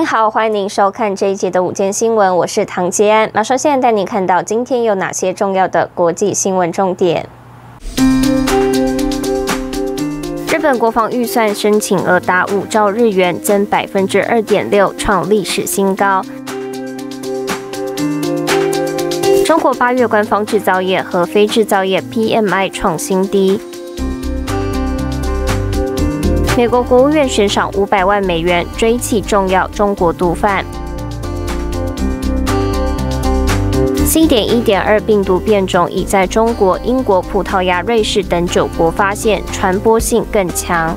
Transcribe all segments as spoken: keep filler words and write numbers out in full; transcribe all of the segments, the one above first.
您好，欢迎您收看这一节的午间新闻，我是唐杰安。马上现在带您看到今天有哪些重要的国际新闻重点。日本国防预算申请额达五兆日元，增百分之二点六，创历史新高。中国八月官方制造业和非制造业 P M I 创新低。美国国务院悬赏五百万美元追缉重要中国毒贩。C 一点二 病毒变种已在中国、英国、葡萄牙、瑞士等九国发现，传播性更强。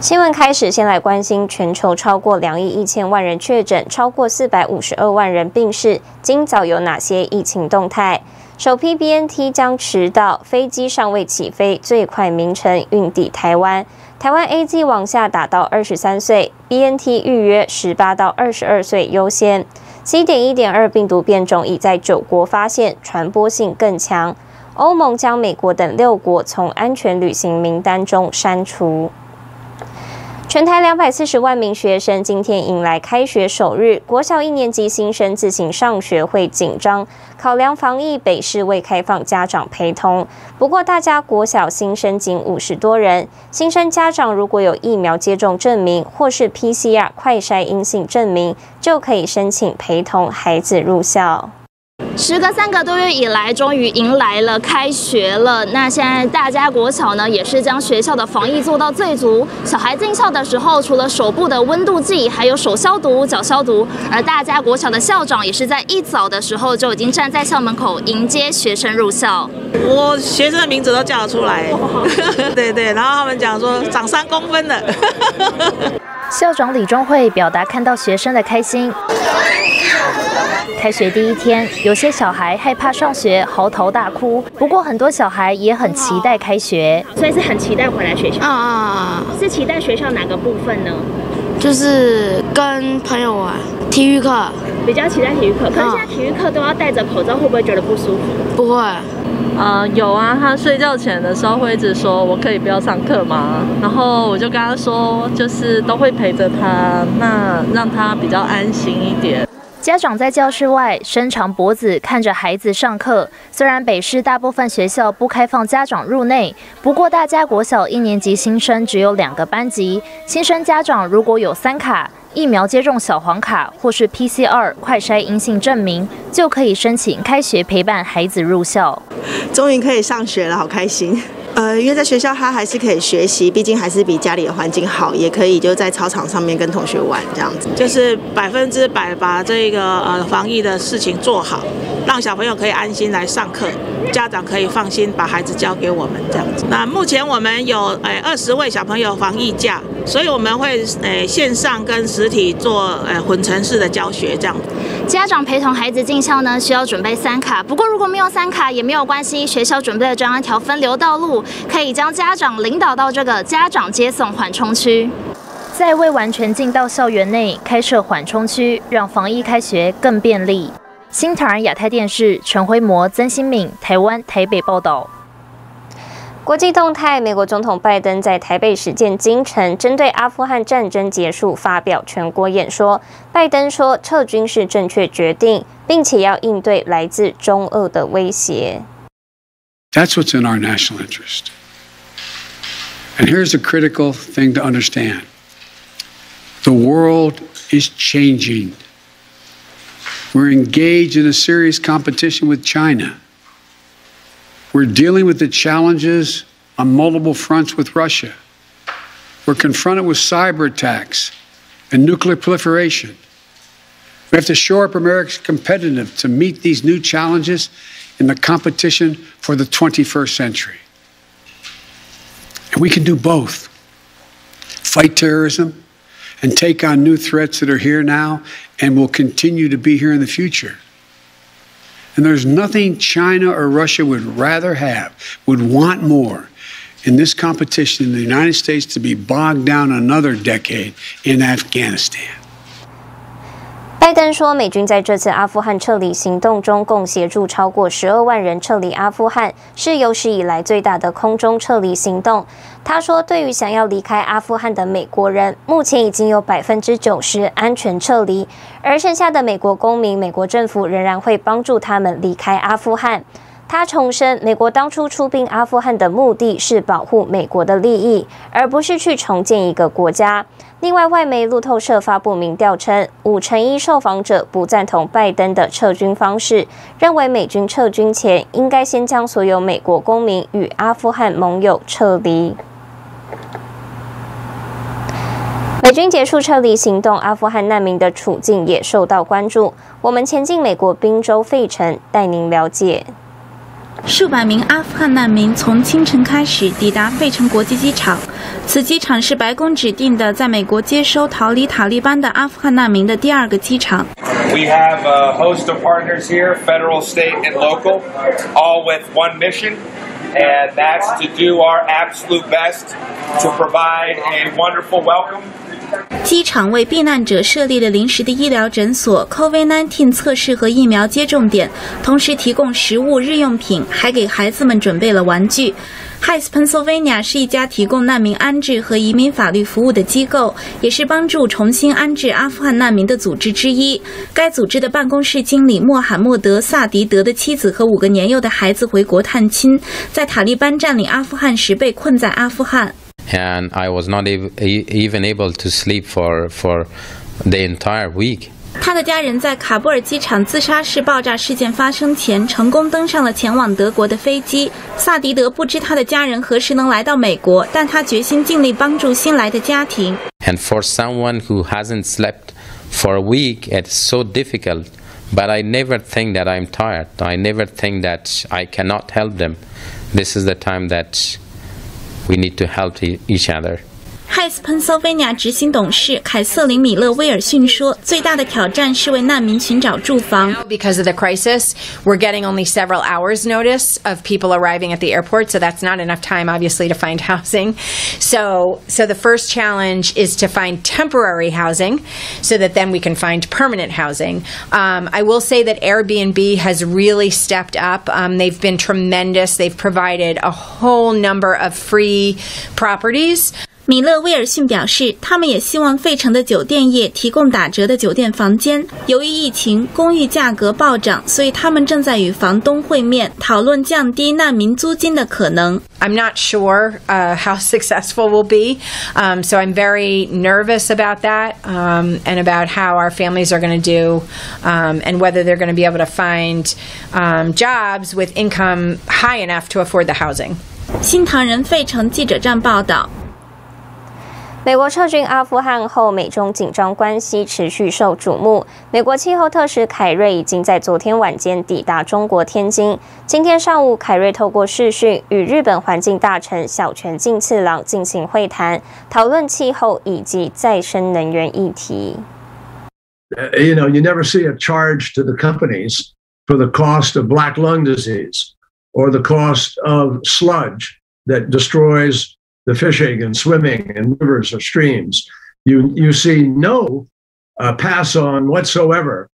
新闻开始，先来关心全球超过两亿一千万人确诊，超过四百五十二万人病逝。今早有哪些疫情动态？首批 B N T 将迟到，飞机尚未起飞，最快明晨运抵台湾。台湾 A Z 往下打到二十三岁 ，B N T 预约十八到二十二岁优先。C 一点二 病毒变种已在九国发现，传播性更强。欧盟将美国等六国从安全旅行名单中删除。全台两百四十万名学生今天迎来开学首日，国小一年级新生自行上学会紧张，考量防疫，北市未开放家长陪同。不过，大家国小新生仅五十多人，新生家长如果有疫苗接种证明或是 P C R 快筛阴性证明，就可以申请陪同孩子入校。时隔三个多月以来，终于迎来了开学了。那现在大家国小呢，也是将学校的防疫做到最足。小孩进校的时候，除了手部的温度计，还有手消毒、脚消毒。而大家国小的校长也是在一早的时候就已经站在校门口迎接学生入校。我学生的名字都叫得出来，对对。然后他们讲说长三公分了。校长李忠慧表达看到学生的开心。开学第一天，有些小孩害怕上学，嚎啕大哭。不过很多小孩也很期待开学，所以是很期待回来学校。啊、嗯，是期待学校哪个部分呢？就是跟朋友玩，体育课比较期待体育课。可是现在体育课都要戴着口罩，会不会觉得不舒服？不会。呃，有啊，他睡觉前的时候会一直说我可以不要上课吗？然后我就跟他说，就是都会陪着他，那让他比较安心一点。家长在教室外伸长脖子看着孩子上课。虽然北市大部分学校不开放家长入内，不过大家国小一年级新生只有两个班级，新生家长如果有三卡疫苗接种小黄卡或是 P C R 快筛阴性证明，就可以申请开学陪伴孩子入校。终于可以上学了，好开心。呃，因为在学校他还是可以学习，毕竟还是比家里的环境好，也可以就在操场上面跟同学玩这样子，就是百分之百把这个呃防疫的事情做好，让小朋友可以安心来上课，家长可以放心把孩子交给我们这样子。那目前我们有呃二十位小朋友防疫假，所以我们会呃线上跟实体做呃混成式的教学这样子。家长陪同孩子进校呢，需要准备三卡。不过如果没有三卡也没有关系，学校准备了这样一条分流道路，可以将家长领导到这个家长接送缓冲区。在未完全进到校园内开设缓冲区，让防疫开学更便利。新唐人亚太电视陈辉模、曾新敏，台湾台北报道。国际动态，美国总统拜登在台北时间今晨针对阿富汗战争结束发表全国演说。拜登说，撤军是正确决定，并且要应对来自中俄的威胁。That's what's in our national interest. And here's a critical thing to understand: the world is changing. We're engaged in a serious competition with China. We're dealing with the challenges on multiple fronts with Russia. We're confronted with cyber attacks and nuclear proliferation. We have to shore up America's competitiveness to meet these new challenges in the competition for the twenty-first century. And we can do both. Fight terrorism and take on new threats that are here now and will continue to be here in the future. And there's nothing China or Russia would rather have, would want more in this competition in the United States to be bogged down another decade in Afghanistan. 拜登说，美军在这次阿富汗撤离行动中，共协助超过十二万人撤离阿富汗，是有史以来最大的空中撤离行动。他说，对于想要离开阿富汗的美国人，目前已经有 百分之九十 安全撤离，而剩下的美国公民，美国政府仍然会帮助他们离开阿富汗。 他重申，美国当初出兵阿富汗的目的是保护美国的利益，而不是去重建一个国家。另外，外媒路透社发布民调称，五成一受访者不赞同拜登的撤军方式，认为美军撤军前应该先将所有美国公民与阿富汗盟友撤离。 美军结束撤离行动，阿富汗难民的处境也受到关注。我们前进美国宾州费城，带您了解。 数百名阿富汗难民从清晨开始抵达费城国际机场，此机场是白宫指定的在美国接收逃离塔利班的阿富汗难民的第二个机场。We have a host of partners here, federal, state, and local, all with one mission, and that's to do our absolute best to provide a wonderful welcome. 机场为避难者设立了临时的医疗诊所、COVID 十九 测试和疫苗接种点，同时提供食物、日用品，还给孩子们准备了玩具。Heights Pennsylvania 是一家提供难民安置和移民法律服务的机构，也是帮助重新安置阿富汗难民的组织之一。该组织的办公室经理穆罕默德·萨迪德的妻子和五个年幼的孩子回国探亲，在塔利班占领阿富汗时被困在阿富汗。 And I was not even able to sleep for for the entire week. 他的家人在卡布尔机场自杀式爆炸事件发生前，成功登上了前往德国的飞机。萨迪德不知他的家人何时能来到美国，但他决心尽力帮助新来的家庭。And for someone who hasn't slept for a week, it's so difficult. But I never think that I'm tired. I never think that I cannot help them. This is the time that. We need to help each other. Heights Pennsylvania 执行董事凯瑟琳·米勒威尔逊说：“最大的挑战是为难民寻找住房。” Because of the crisis, we're getting only several hours' notice of people arriving at the airport, so that's not enough time, obviously, to find housing. So, so the first challenge is to find temporary housing, so that then we can find permanent housing. Um, I will say that Airbnb has really stepped up. Um, they've been tremendous. They've provided a whole number of free properties. 米勒威尔逊表示，他们也希望费城的酒店业提供打折的酒店房间。由于疫情，公寓价格暴涨，所以他们正在与房东会面，讨论降低难民租金的可能。I'm not sure how successful we'll be, so I'm very nervous about that and about how our families are going to do and whether they're going to be able to find jobs with income high enough to afford the housing. 新唐人费城记者站报道。 美国撤军阿富汗后，美中紧张关系持续受瞩目。美国气候特使凯瑞已经在昨天晚间抵达中国天津。今天上午，凯瑞透过视讯与日本环境大臣小泉进次郎进行会谈，讨论气候以及再生能源议题。You know, you never see a charge to the companies for the cost of black lung disease or the cost of sludge that destroys. The fishing and swimming in rivers or streams, you you see no uh, pass on whatsoever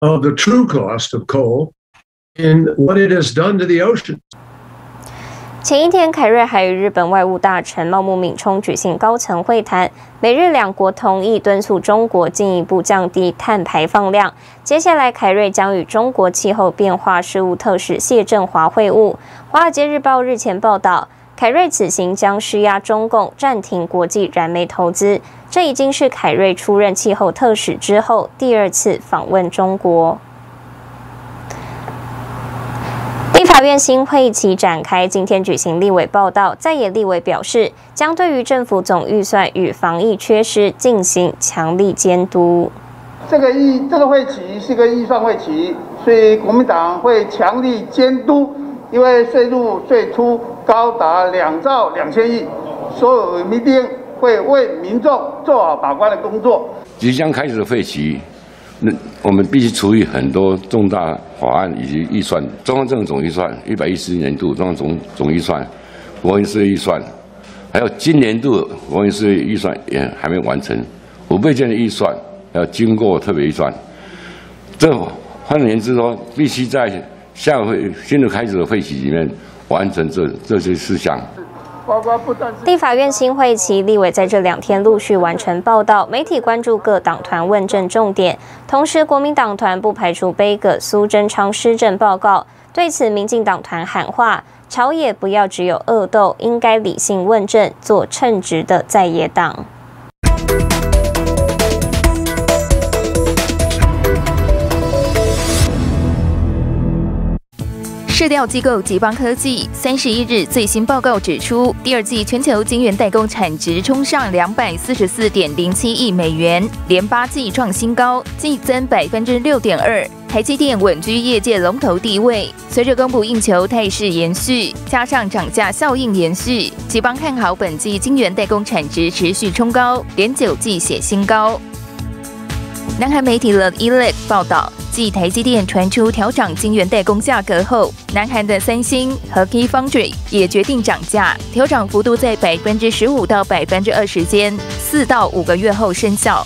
of the true cost of coal and what it has done to the oceans. 前一天，凯瑞还与日本外务大臣茂木敏充举行高层会谈，美日两国同意敦促中国进一步降低碳排放量。接下来，凯瑞将与中国气候变化事务特使谢振华会晤。《华尔街日报》日前报道。 凯瑞此行将施压中共暂停国际燃煤投资，这已经是凯瑞出任气候特使之后第二次访问中国。立法院新会期展开，今天举行立委报道，在野立委表示，将对于政府总预算与防疫缺失进行强力监督。这个议这个会期是个预算会期，所以国民党会强力监督。 因为税入税出高达两兆两千亿，所有民丁会为民众做好把关的工作。即将开始的会期，那我们必须处理很多重大法案以及预算，中央政府总预算一百一十一年度中央总总预算、国营事业预算，还有今年度国营事业预算也还没完成，五倍券的预算要经过特别预算，这换言之说，必须在下会新的开始的会期里面完成这这些事项。 立法院新会期，立委在这两天陆续完成报道，媒体关注各党团问政重点。同时，国民党团不排除杯葛苏贞昌施政报告，对此，民进党团喊话：朝野不要只有恶斗，应该理性问政，做称职的在野党。 市调机构吉邦科技三十一日最新报告指出，第二季全球晶圆代工产值冲上两百四十四点零七亿美元，连八季创新高，季增百分之六点二。台积电稳居业界龙头地位。随着供不应求态势延续，加上涨价效应延续，吉邦看好本季晶圆代工产值持续冲高，连九季写新高。 南韩媒体 The Elect 报道，继台积电传出调涨晶圆代工价格后，南韩的三星和 Key Foundry 也决定涨价，调涨幅度在百分之十五到百分之二十间，四到五个月后生效。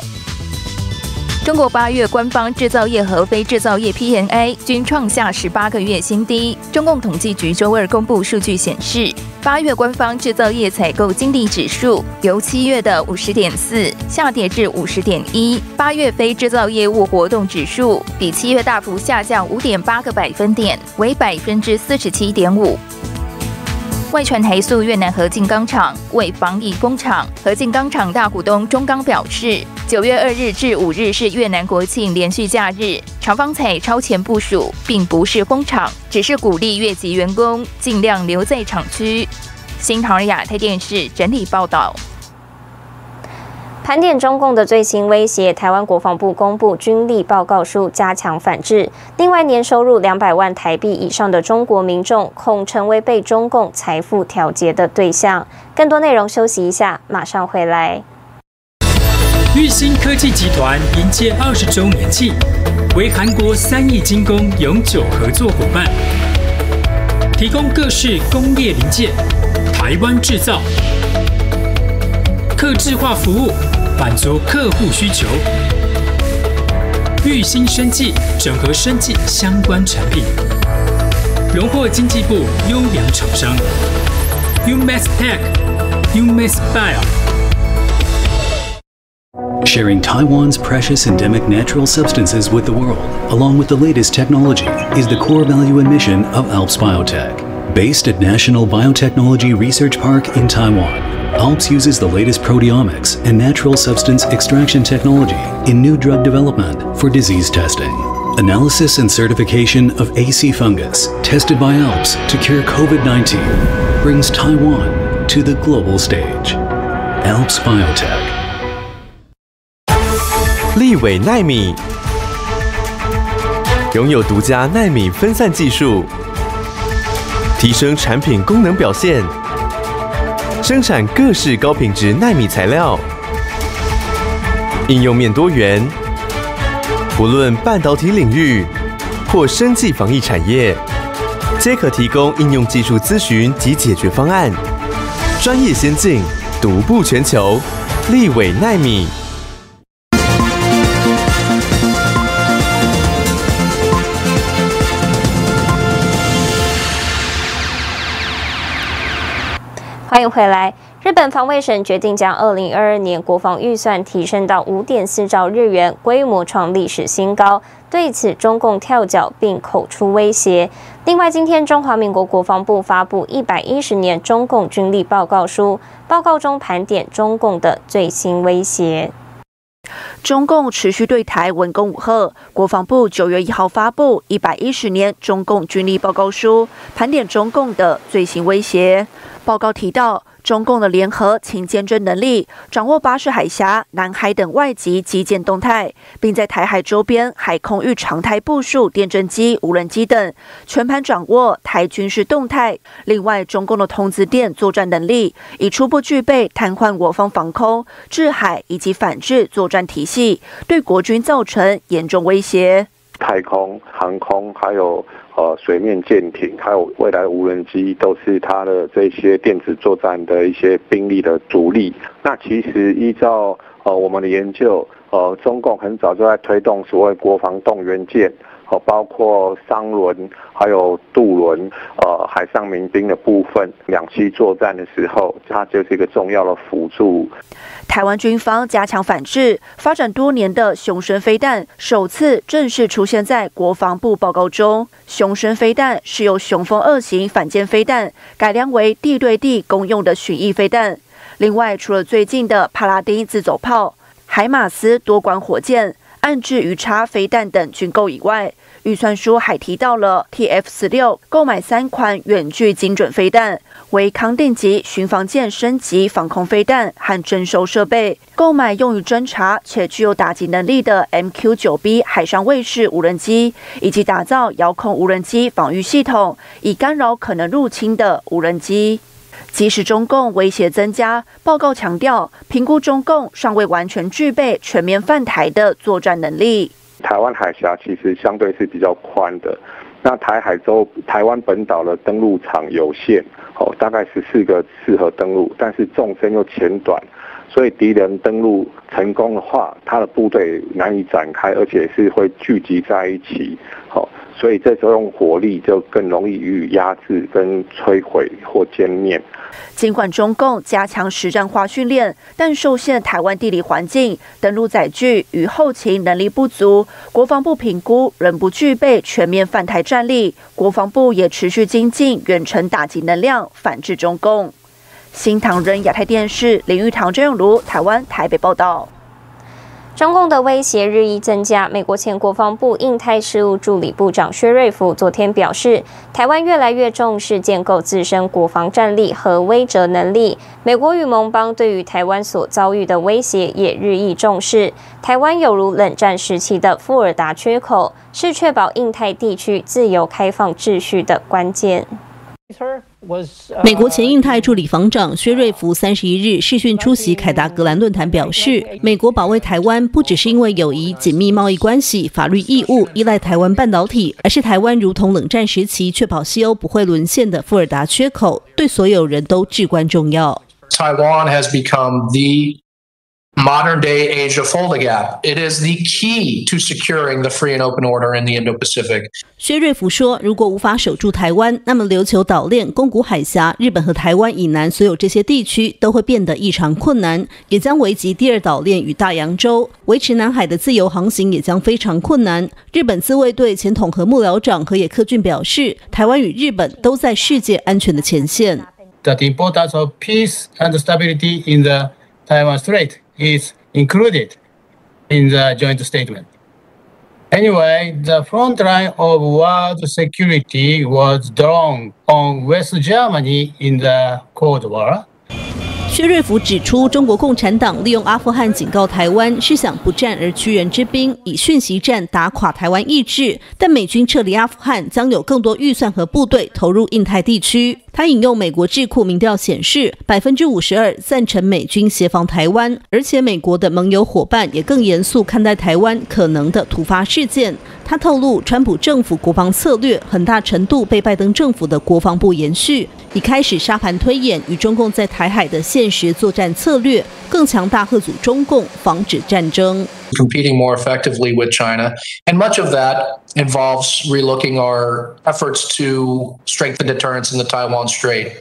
中国八月官方制造业和非制造业 P M I 均创下十八个月新低。中共统计局周二公布数据显示。 八月官方制造业采购经理指数由七月的 五十点四 下跌至 五十点一， 八月非制造业务活动指数比七月大幅下降 五点八 个百分点，为 百分之四十七点五。 外传台塑越南合进钢厂为防疫工厂，合进钢厂大股东中钢表示，九月二日至五日是越南国庆连续假日，厂方采超前部署，并不是封厂，只是鼓励越籍员工尽量留在厂区。新唐人亚太电视整理报道。 盘点中共的最新威胁，台湾国防部公布军力报告书，加强反制。另外，年收入两百万台币以上的中国民众恐成为被中共财富调节的对象。更多内容休息一下，马上回来。裕兴科技集团迎接二十周年庆，为韩国三亿精工永久合作伙伴，提供各式工业零件，台湾制造。 客制化服务满足客户需求，裕兴生技整合生技相关产品，荣获经济部优良厂商 U-Max Tech、U-Max Bio. Sharing Taiwan's precious endemic natural substances with the world, along with the latest technology, is the core value and mission of Alps Biotech. Based at National Biotechnology Research Park in Taiwan, Alps uses the latest proteomics and natural substance extraction technology in new drug development for disease testing. Analysis and certification of A C fungus, tested by Alps to cure COVID nineteen, brings Taiwan to the global stage. Alps Biotech. Liwei Nanmi 拥有独家纳米分散技术，提升产品功能表现。 生产各式高品质纳米材料，应用面多元，不论半导体领域或生技防疫产业，皆可提供应用技术咨询及解决方案。专业先进，独步全球，立伟奈米。 欢迎回来。日本防卫省决定将二零二二年国防预算提升到 五点四 兆日元，规模创历史新高。对此，中共跳脚并口出威胁。另外，今天中华民国国防部发布一百一十年中共军力报告书，报告中盘点中共的最新威胁。 中共持续对台文攻武吓，国防部九月一号发布一百一十年中共军力报告书，盘点中共的最新威胁。报告提到，中共的联合勤监侦能力，掌握巴士海峡、南海等外籍基建动态，并在台海周边海空域常态部署电侦机、无人机等，全盘掌握台军事动态。另外，中共的通资电作战能力，已初步具备瘫痪我方防空、制海以及反制作战体系。 对国军造成严重威胁，太空、航空，还有呃水面舰艇，还有未来无人机，都是它的这些电子作战的一些兵力的主力。那其实依照呃我们的研究，呃中共很早就在推动所谓国防动员舰，呃包括商轮还有渡轮，呃海上民兵的部分，两栖作战的时候，它就是一个重要的辅助。台湾军方加强反制，发展多年的雄升飞弹首次正式出现在国防部报告中。雄升飞弹是由雄风二型反舰飞弹改良为地对地公用的巡弋飞弹。另外，除了最近的帕拉丁自走炮、海马斯多管火箭、暗制鱼叉飞弹等军购以外，预算书还提到了 T F 十六购买三款远距精准飞弹，为康定级巡防舰升级防空飞弹和征收设备，购买用于侦察且具有打击能力的 M Q 九 B 海上卫士无人机，以及打造遥控无人机防御系统，以干扰可能入侵的无人机。即使中共威胁增加，报告强调，评估中共尚未完全具备全面犯台的作战能力。台湾海峡其实相对是比较宽的，那台海周台湾本岛的登陆场有限，哦，大概十四个适合登陆，但是纵深又浅短，所以敌人登陆成功的话，他的部队难以展开，而且是会聚集在一起，好、哦。所以这时候用火力就更容易予以压制、跟摧毁或歼灭。尽管中共加强实战化训练，但受限台湾地理环境、登陆载具与后勤能力不足，国防部评估仍不具备全面犯台战力。国防部也持续精进远程打击能量，反制中共。新唐人亚太电视林玉堂、郑永如，台湾台北报道。中共的威胁日益增加。美国前国防部印太事务助理部长薛瑞福昨天表示，台湾越来越重视建构自身国防战力和威慑能力。美国与盟邦对于台湾所遭遇的威胁也日益重视。台湾有如冷战时期的富尔达缺口，是确保印太地区自由开放秩序的关键。美国前印太助理防长薛瑞福三十一日视讯出席凯达格兰论坛，表示，美国保卫台湾不只是因为友谊、紧密贸易关系、法律义务依赖台湾半导体，而是台湾如同冷战时期确保西欧不会沦陷的富尔达缺口，对所有人都至关重要。Taiwan has become the modern-day Asia fold-a-gap. It is the key to securing the free and open order in the Indo-Pacific. 薛瑞福说，如果无法守住台湾，那么琉球岛链、宫古海峡、日本和台湾以南所有这些地区都会变得异常困难，也将危及第二岛链与大洋洲。维持南海的自由航行也将非常困难。日本自卫队前统合幕僚长河野克俊表示，台湾与日本都在世界安全的前线。The importance of peace and stability in the Taiwan Strait.is included in the joint statement. Anyway, the front line of world security was drawn on West Germany in the Cold War.薛瑞福指出，中国共产党利用阿富汗警告台湾是想不战而屈人之兵，以讯息战打垮台湾意志。但美军撤离阿富汗将有更多预算和部队投入印太地区。他引用美国智库民调显示，百分之五十二赞成美军协防台湾，而且美国的盟友伙伴也更严肃看待台湾可能的突发事件。他透露，川普政府国防策略很大程度被拜登政府的国防部延续，以开始沙盘推演与中共在台海的现实作战策略，更强大吓阻中共，防止战争。Competing more effectively with China, and much of that involves relooking our efforts to strengthen deterrence in the Taiwan Strait.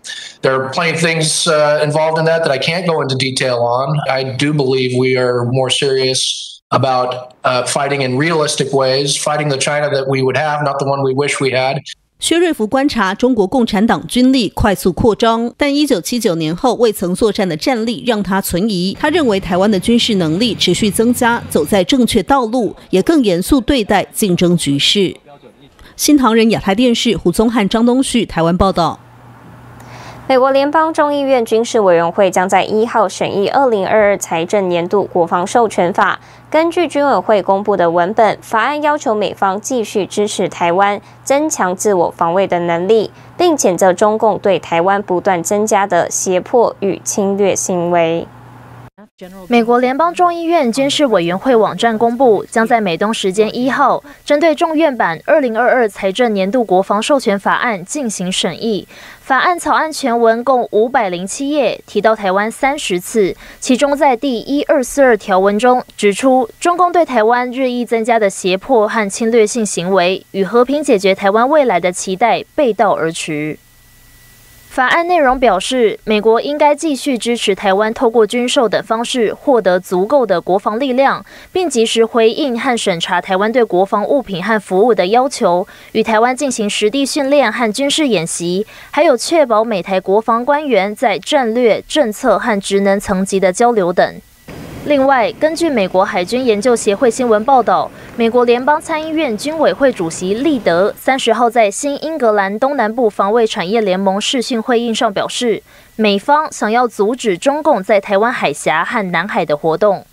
There are plenty of things uh, involved in that that I can't go into detail on. I do believe we are more serious.About uh, fighting in realistic ways, fighting the China that we would have, not the one we wish we had. 薛瑞福观察中国共产党军力快速扩张，但一九七九年后未曾作战的战力让他存疑。他认为台湾的军事能力持续增加，走在正确道路，也更严肃对待竞争局势。新唐人亚太电视胡宗汉、张东旭，台湾报道。美国联邦众议院军事委员会将在一号审议二零二二财政年度国防授权法。根据军委会公布的文本，法案要求美方继续支持台湾，增强自我防卫的能力，并谴责中共对台湾不断增加的胁迫与侵略行为。美国联邦众议院监事委员会网站公布，将在美东时间一号，针对众院版二零二二财政年度国防授权法案进行审议。法案草案全文共五百零七页，提到台湾三十次，其中在第一二四二条文中指出，中共对台湾日益增加的胁迫和侵略性行为，与和平解决台湾未来的期待背道而驰。 法案内容表示，美国应该继续支持台湾透过军售等方式获得足够的国防力量，并及时回应和审查台湾对国防物品和服务的要求，与台湾进行实地训练和军事演习，还有确保美台国防官员在战略、政策和职能层级的交流等。 另外，根据美国海军研究协会新闻报道，美国联邦参议院军委会主席利德三十号在新英格兰东南部防卫产业联盟视讯会议上表示，美方想要阻止中共在台湾海峡和南海的活动。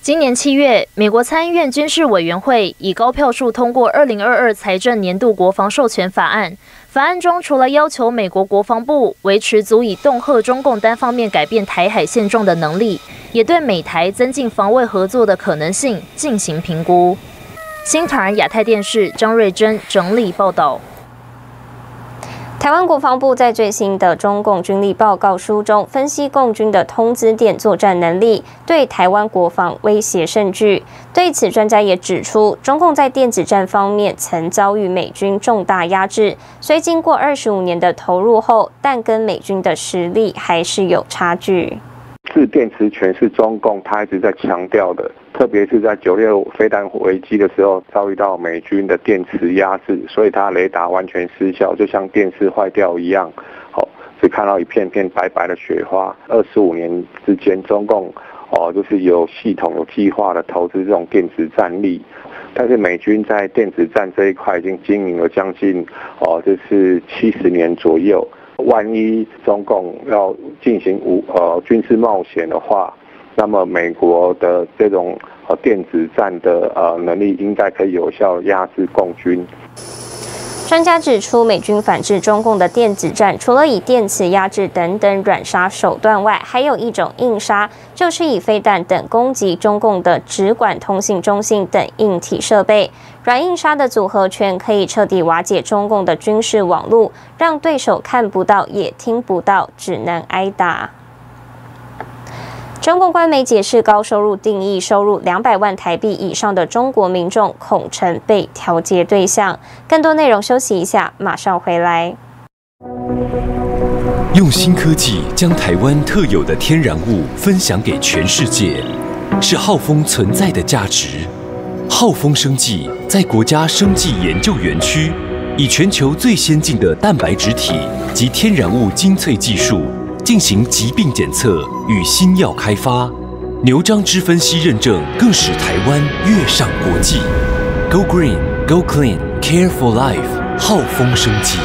今年七月，美国参议院军事委员会以高票数通过二零二二财政年度国防授权法案。法案中除了要求美国国防部维持足以恫吓中共单方面改变台海现状的能力，也对美台增进防卫合作的可能性进行评估。新唐人亚太电视张瑞珍整理报道。 台湾国防部在最新的中共军力报告书中分析共军的通资电作战能力对台湾国防威胁甚巨。对此，专家也指出，中共在电子战方面曾遭遇美军重大压制，所以经过二十五年的投入后，但跟美军的实力还是有差距。制电磁权是中共他一直在强调的，特别是在九六飞弹危机的时候，遭遇到美军的电磁压制，所以它雷达完全失效，就像电视坏掉一样，哦，只看到一片片白白的雪花。二十五年之间，中共哦就是有系统、有计划的投资这种电子战力，但是美军在电子战这一块已经经营了将近哦就是七十年左右。 万一中共要进行武呃军事冒险的话，那么美国的这种呃电子战的呃能力应该可以有效压制共军。专家指出，美军反制中共的电子战，除了以电磁压制等等软杀手段外，还有一种硬杀，就是以飞弹等攻击中共的直管通信中心等硬体设备。 软硬杀的组合拳可以彻底瓦解中共的军事网络，让对手看不到也听不到，只能挨打。中共官媒解释，高收入定义收入两百万台币以上的中国民众恐成被调节对象。更多内容休息一下，马上回来。用新科技将台湾特有的天然物分享给全世界，是浩丰存在的价值。 浩丰生技在国家生技研究园区，以全球最先进的蛋白质体及天然物精粹技术进行疾病检测与新药开发。牛樟芝分析认证更使台湾跃上国际。Go green, go clean, care for life。浩丰生技。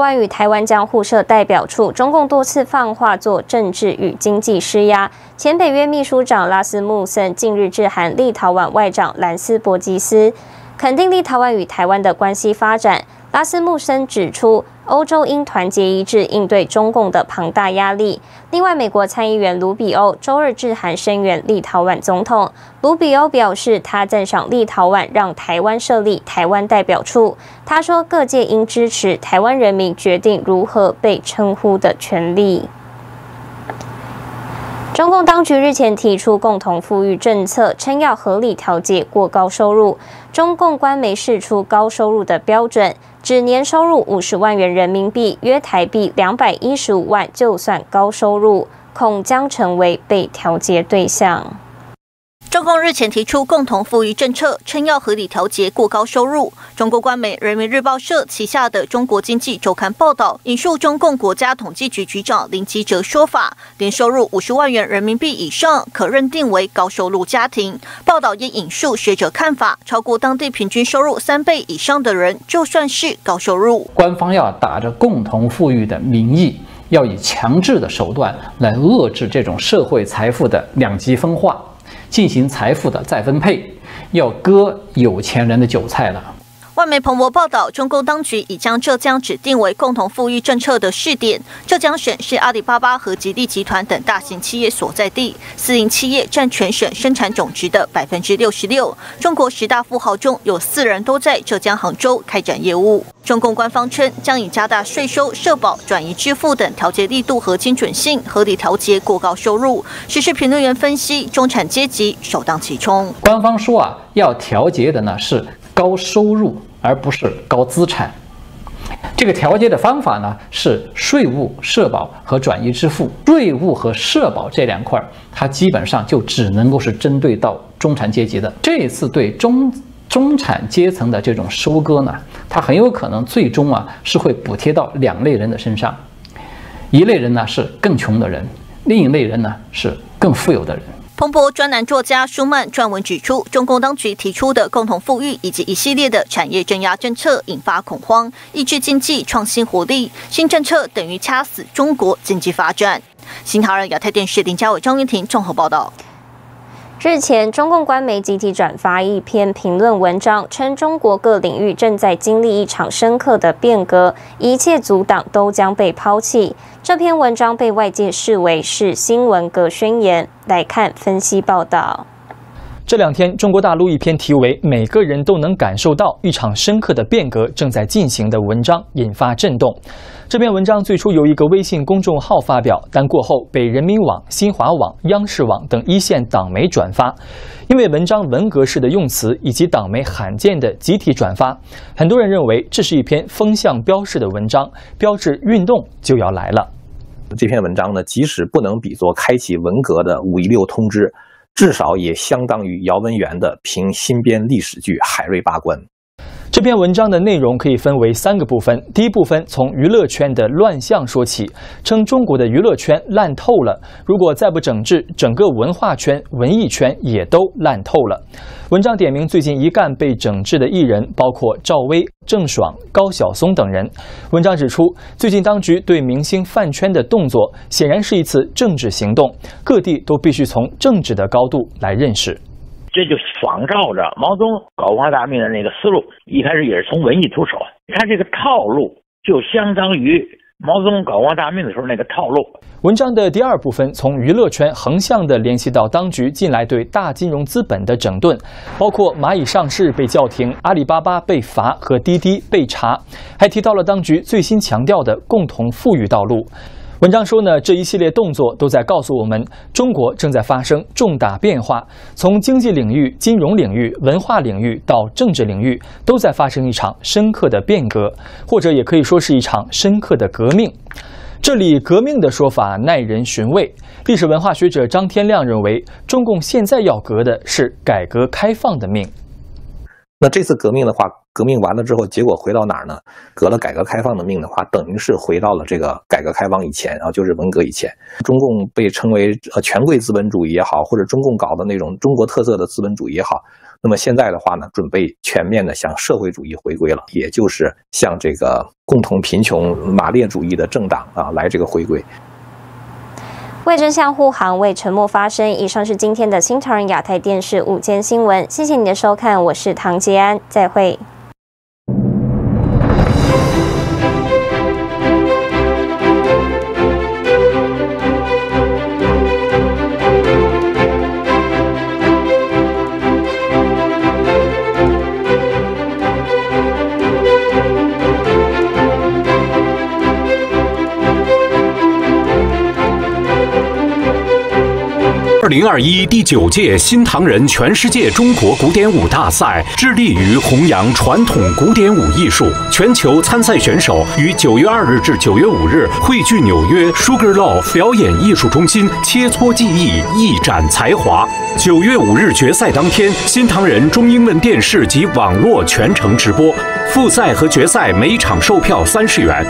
关于台湾将互设代表处，中共多次放话做政治与经济施压。前北约秘书长拉斯穆森近日致函立陶宛外长兰斯伯吉斯，肯定立陶宛与台湾的关系发展。拉斯穆森指出，欧洲应团结一致应对中共的庞大压力。另外，美国参议员卢比欧周二致函声援立陶宛总统。卢比欧表示，他赞赏立陶宛让台湾设立台湾代表处。他说，各界应支持台湾人民决定如何被称呼的权利。 中共当局日前提出共同富裕政策，称要合理调节过高收入。中共官媒释出高收入的标准，指年收入五十万元人民币（约台币两百一十五万）就算高收入，恐将成为被调节对象。中共日前提出共同富裕政策，称要合理调节过高收入。中国官媒人民日报社旗下的《中国经济周刊》报道，引述中共国家统计局局长林吉哲说法，年收入五十万元人民币以上可认定为高收入家庭。报道也引述学者看法，超过当地平均收入三倍以上的人，就算是高收入。官方要打着共同富裕的名义，要以强制的手段来遏制这种社会财富的两极分化，进行财富的再分配，要割有钱人的韭菜了。外媒彭博报道，中共当局已将浙江指定为共同富裕政策的试点。浙江省是阿里巴巴和吉利集团等大型企业所在地，私营企业占全省生产总值的 百分之六十六。中国十大富豪中有四人都在浙江杭州开展业务。中共官方称，将以加大税收、社保、转移支付等调节力度和精准性，合理调节过高收入。时事评论员分析，中产阶级首当其冲。官方说啊，要调节的呢是高收入，而不是高资产。这个调节的方法呢是税务、社保和转移支付。税务和社保这两块，它基本上就只能够是针对到中产阶级的。这一次对中中产阶层的这种收割呢，它很有可能最终啊是会补贴到两类人的身上，一类人呢是更穷的人，另一类人呢是更富有的人。彭博专栏作家舒曼撰文指出，中共当局提出的共同富裕以及一系列的产业镇压政策引发恐慌，抑制经济创新活力。新政策等于掐死中国经济发展。新唐人亚太电视林家伟、张云婷综合报道。日前，中共官媒集体转发一篇评论文章，称中国各领域正在经历一场深刻的变革，一切阻挡都将被抛弃。这篇文章被外界视为是新文革宣言。来看分析报道。这两天，中国大陆一篇题为《每个人都能感受到一场深刻的变革正在进行》的文章引发震动。这篇文章最初由一个微信公众号发表，但过后被人民网、新华网、央视网等一线党媒转发。因为文章文革式的用词以及党媒罕见的集体转发，很多人认为这是一篇风向标式的文章，标志运动就要来了。这篇文章呢，即使不能比作开启文革的五一六通知，至少也相当于姚文元的评新编历史剧《海瑞罢官》。这篇文章的内容可以分为三个部分。第一部分从娱乐圈的乱象说起，称中国的娱乐圈烂透了，如果再不整治，整个文化圈、文艺圈也都烂透了。文章点名最近一干被整治的艺人，包括赵薇、郑爽、高晓松等人。文章指出，最近当局对明星饭圈的动作显然是一次政治行动，各地都必须从政治的高度来认识。这就仿照着毛泽东搞文化大革命的那个思路，一开始也是从文艺出手。他这个套路就相当于毛泽东搞文化大革命的时候那个套路。文章的第二部分从娱乐圈横向的联系到当局近来对大金融资本的整顿，包括蚂蚁上市被叫停、阿里巴巴被罚和滴滴被查，还提到了当局最新强调的共同富裕道路。文章说呢，这一系列动作都在告诉我们，中国正在发生重大变化，从经济领域、金融领域、文化领域到政治领域，都在发生一场深刻的变革，或者也可以说是一场深刻的革命。这里革命的说法耐人寻味。历史文化学者张天亮认为，中共现在要革的是改革开放的命。那这次革命的话，革命完了之后，结果回到哪儿呢？革了改革开放的命的话，等于是回到了这个改革开放以前啊，就是文革以前。中共被称为呃权贵资本主义也好，或者中共搞的那种中国特色的资本主义也好，那么现在的话呢，准备全面的向社会主义回归了，也就是向这个共同贫穷马列主义的政党啊来这个回归。为真相护航，为沉默发声。以上是今天的新唐人亚太电视午间新闻，谢谢你的收看，我是唐杰安，再会。二零二一第九届新唐人全世界中国古典舞大赛致力于弘扬传统古典舞艺术。全球参赛选手于九月二日至九月五日汇聚纽约 Sugarloaf 表演艺术中心，切磋技艺，一展才华。九月五日决赛当天，新唐人中英文电视及网络全程直播。复赛和决赛每场售票三十元。